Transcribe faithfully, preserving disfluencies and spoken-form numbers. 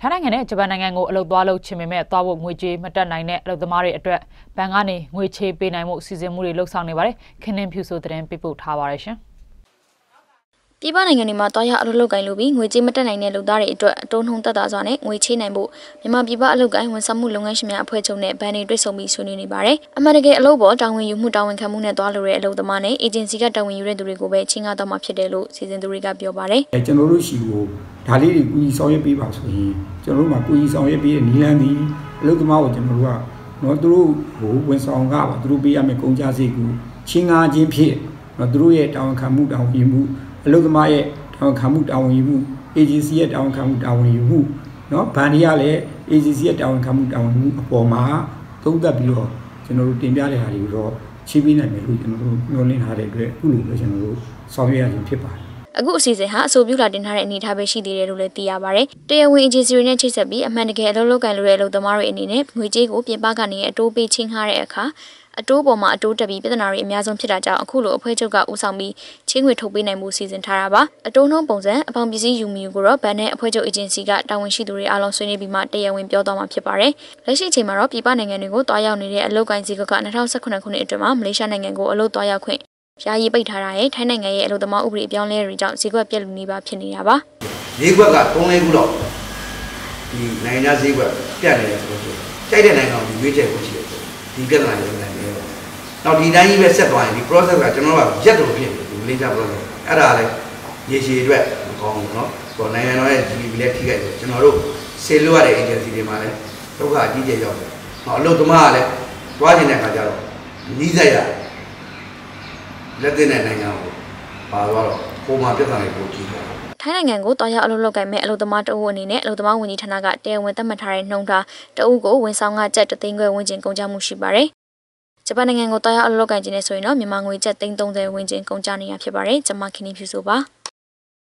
Tanangane, Jabanango, Lobalo Chimime, Tawo, Muji, Matanine, Lodamari, Bangani, Muji, Benamo, Sizemuri, Losanibare, can impuse the people Tavaration. Tibanangani Mataya Alogai Lubi, Muji Matanine Ludari, Don Hunta Dazane, Muji Nambu, Mima Biba Alogai, when some Mulungashmea Puetone, Bani Dressomi Sunibare, Amaragate Lobo, down when you move down Kamuna Dollar, Lo the Mane, Agency got down when you read the Rigobe, Chinga the Mapchadelo, Season the Riga Biobare. A general Tali Kui Sawyer Bibas, Jeroma Kui Sawyer B. Nilani, Lukmao Jamura, not Drew, who went on out, Drew B. Amekonja Zigu, Chinga Jim Pier, not Drew yet down Kamut down Yimu, Lukmae down Kamut down Yimu, ages yet down Kamut down Yimu, not Paniale, ages yet down Kamut down Woma, told the below, General Timbiale Harry, Chibin and Meru, Nolan had a great Ulu, General Sawyer and Pippa. A good season, so you didn't have any Tabashi de Rulatia Barre. They are wages in a Chisabi, a managate, a local rail the Mari in it, which they go Pagani, a two beaching Hareka, a two bomber, a two tabi, the Nari, Miazon Pirata, a Kulu, Petroga Usambi, Ching with Tobin and Buses in Taraba, a Tono Bonze, a Pombisi, Yumugura, Bene, a Petro agency got down when she do Alonso Nebima, they are in Piodama Pipare, Lashi Timaro, Pipan and Go, Toya, a local and Zico, and a house of Conacon, Malaysia and Go, a low Toya Queen. Yai Bitara, Tanang, a little more ugly beyond Larry John, Sigua Peluniba Pinaba. Zigua got only good off. The Nina Zigua, Tanya, Tanya, which I was here. He got like that. Now, the Nani was set by the process of general general people, the village of Rosa. Ada, Yeshi, for Nana, we let you get general. Say Luare agency, the Male, Toga, D J, or Lotomale, Wajinaka, Nizaya. Let the Nangango, Palo, Homa Pitango. Tanangango, Toya Aloga met Lodomato in it, Lodomawini Tanaga, there went the Matari Nonga, the Ugo, when Sanga jet the Tingo Winjin Konjamushibare. Japanangango Toya Aloga Genesuino, Mimango jet Ting Dong the Winjin Konjani Akibare, Jamakini Pusuba.